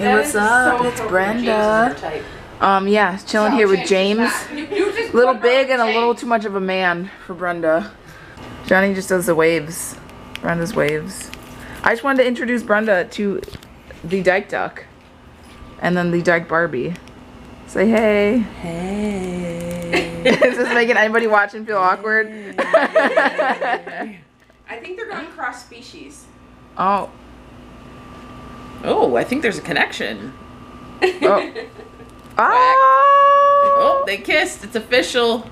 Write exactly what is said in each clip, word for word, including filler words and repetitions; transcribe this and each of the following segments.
Hey, what's up? So it's Brenda. Um, yeah, chilling so, here with James. A little big and a little too much of a man for Brenda. Johnny just does the waves. Brenda's waves. I just wanted to introduce Brenda to the Dyke Duck and then the Dyke Barbie. Say hey. Hey. Is this making anybody watching feel awkward? Hey. I think they're going cross species. Oh. Oh, I think there's a connection. Oh. Oh. Oh, they kissed. It's official.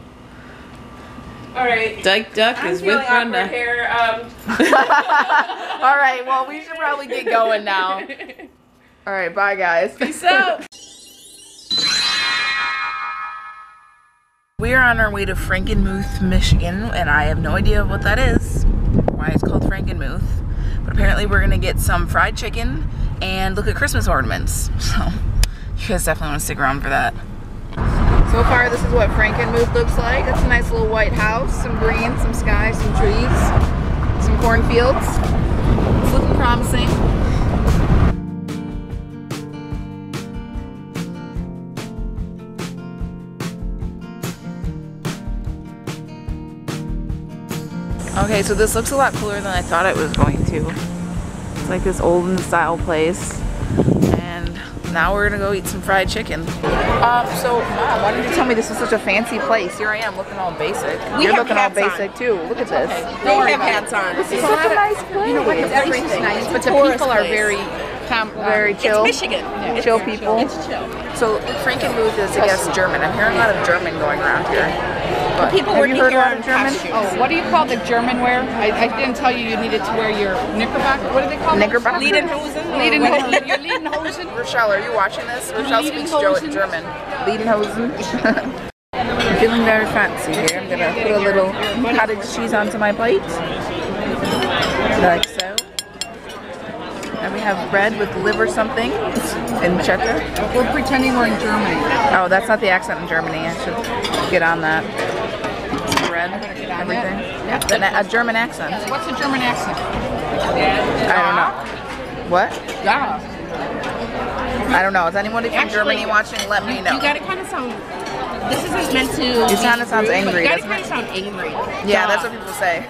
All right. Dyke Duck I'm is with Brenda. Here. Um. All right. Well, we should probably get going now. All right. Bye, guys. Peace out. We are on our way to Frankenmuth, Michigan, and I have no idea what that is. Why it's called Frankenmuth. But apparently we're gonna get some fried chicken and look at Christmas ornaments. So you guys definitely want to stick around for that. So far this is what Frankenmuth looks like. It's a nice little white house, some green, some sky, some trees, some cornfields. It's looking promising. Okay, so this looks a lot cooler than I thought it was going to. It's like this olden style place. And now we're gonna go eat some fried chicken. Um, so, wow, why didn't you tell me this was such a fancy place? Here I am looking all basic. We You're looking all basic on. too. Look at this. Okay. Don't we have hats on. This is such a nice place. You know what, the place everything. is nice, but the people place. are very, um, very chill. It's Michigan. Yeah, it's chill people. It's chill. So, Frankenmuth is, I guess, German. I'm hearing a lot of German going around here. But people were in German. Oh, what do you call the German wear? I, I didn't tell you you needed to wear your knickerbocker. What do they call it? Knickerbocker. Lederhosen. Lederhosen. Your Lederhosen. Rochelle, are you watching this? Rochelle speaks German. Lederhosen. I'm feeling very fancy here. I'm gonna put a little cottage cheese onto my plate, like so. And we have bread with liver something in cheddar. We're pretending we're in Germany. Oh, that's not the accent in Germany. I should get on that. Bread, everything. Yep. A, a German accent. What's a German accent? I don't know. What? Yeah. I don't know. Is anyone from Actually, Germany watching? Let me know. You gotta kind of sound. This isn't meant to. It kind of sounds angry. You gotta kind of sound angry. Yeah, that's what people say.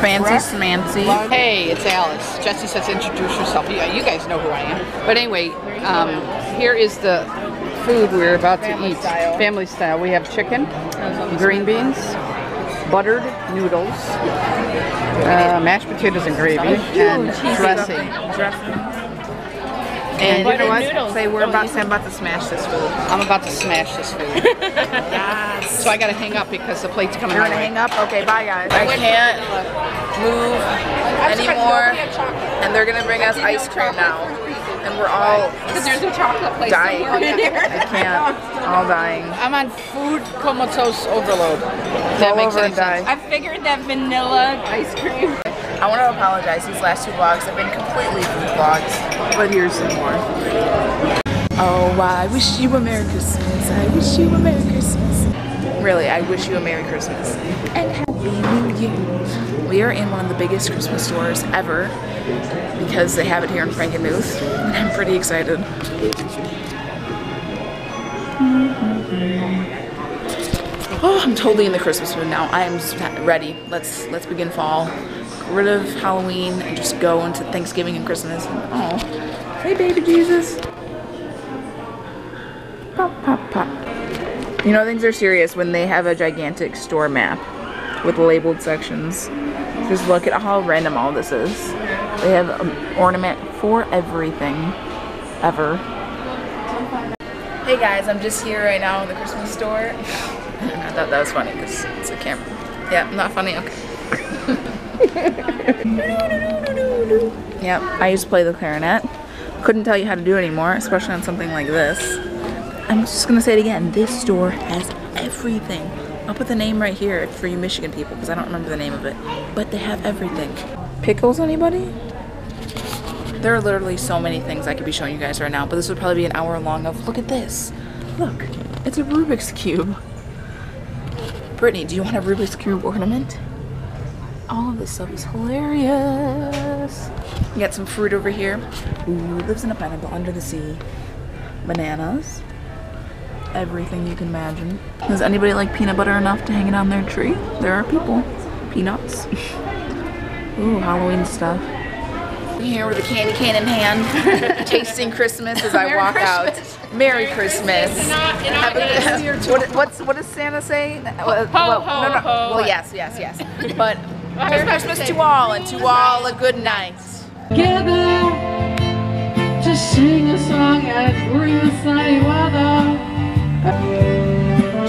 Fancy Smancy. Hey, it's Alice. Jessie says introduce yourself. Yeah, you guys know who I am. But anyway, um, here is the food we're about to eat. Family style. We have chicken, green beans, buttered noodles, uh, mashed potatoes and gravy, and dressing. And you know what? Say we're about to, I'm about to smash this food. I'm about to smash this food. So I gotta hang up because the plate's coming. You're gonna hang up? Okay, bye guys. I can't move anymore, and they're gonna bring us ice cream now, and we're all because there's a chocolate place dying. I can't. All dying. I'm on food comatose overload. That makes any sense. I figured that vanilla ice cream. I want to apologize. These last two vlogs have been completely food vlogs, but here's some more. Oh, I wish you a Merry Christmas. I wish you a Merry Christmas. Really, I wish you a Merry Christmas. And Happy New Year. We are in one of the biggest Christmas stores ever because they have it here in Frankenmuth, and I'm pretty excited. Oh, I'm totally in the Christmas mood now. I am ready. Let's let's begin fall. Get rid of Halloween and just go into Thanksgiving and Christmas. Oh, hey baby Jesus. Pop, pop, pop. You know, things are serious when they have a gigantic store map with labeled sections. Just look at how random all this is. They have an ornament for everything, ever. Hey guys, I'm just here right now in the Christmas store. I thought that was funny because it's a camera. Yeah, not funny, okay. Yep, I used to play the clarinet. Couldn't tell you how to do it anymore, especially on something like this. I'm just gonna say it again, this store has everything. I'll put the name right here for you Michigan people because I don't remember the name of it, but they have everything. Pickles, anybody? There are literally so many things I could be showing you guys right now, but this would probably be an hour long of, look at this. Look, it's a Rubik's Cube. Brittany, do you want a Rubik's Cube ornament? All of this stuff is hilarious. We got some fruit over here. Ooh, lives in a pineapple under the sea. Bananas. Everything you can imagine. Does anybody like peanut butter enough to hang it on their tree? There are people. Peanuts. Ooh, Halloween stuff. I'm here with a candy cane in hand, tasting Christmas as I Merry walk Christmas. out. Merry, Merry Christmas. Christmas. Not, not have, what, what's, what does Santa say? Ho, ho, well, ho, no, no. ho. Well, yes, yes, yes. But Merry Christmas to all, and to all a good night. Together to sing a song and bring the sunny weather.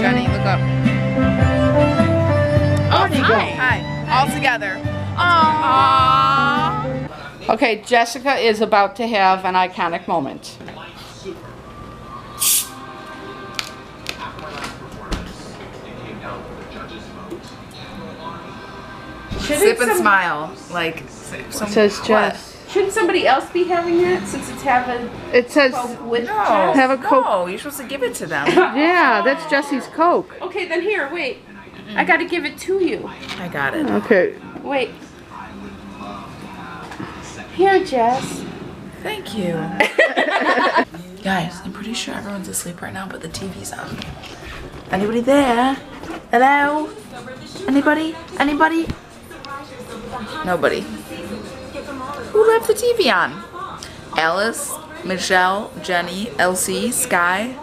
Johnny, look up. Oh, oh hi. hi. Hi. All together. Aww. Aww. Okay, Jessica is about to have an iconic moment. Shouldn't Sip and smile, like some, says Jess. What? Shouldn't somebody else be having it since it's having? It says Coke with no, Jess? Have a Coke. No, you're supposed to give it to them. Yeah, that's Jessie's Coke. Okay, then here, wait. Mm-hmm. I got to give it to you. I got it. Okay. Wait. Here, Jess. Thank you. Guys, I'm pretty sure everyone's asleep right now, but the T V's on. Anybody there? Hello? Anybody? Anybody? Nobody. Who left the T V on? Alice, Michelle, Jenny, Elsie, Sky,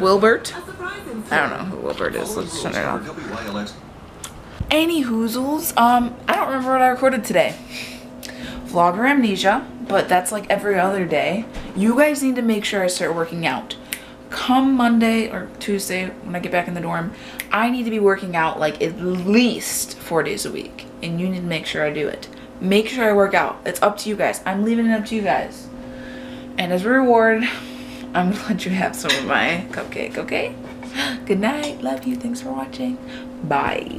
Wilbert. I don't know who Wilbert is. Let's turn it off. Any hoozles? Um, I don't remember what I recorded today. Vlogger amnesia, but that's like every other day. You guys need to make sure I start working out. Come Monday or Tuesday when I get back in the dorm, I need to be working out like at least four days a week, and you need to make sure I do it. Make sure I work out. It's up to you guys. I'm leaving it up to you guys. And as a reward, I'm gonna let you have some of my cupcake, okay? Good night. Love you. Thanks for watching. Bye.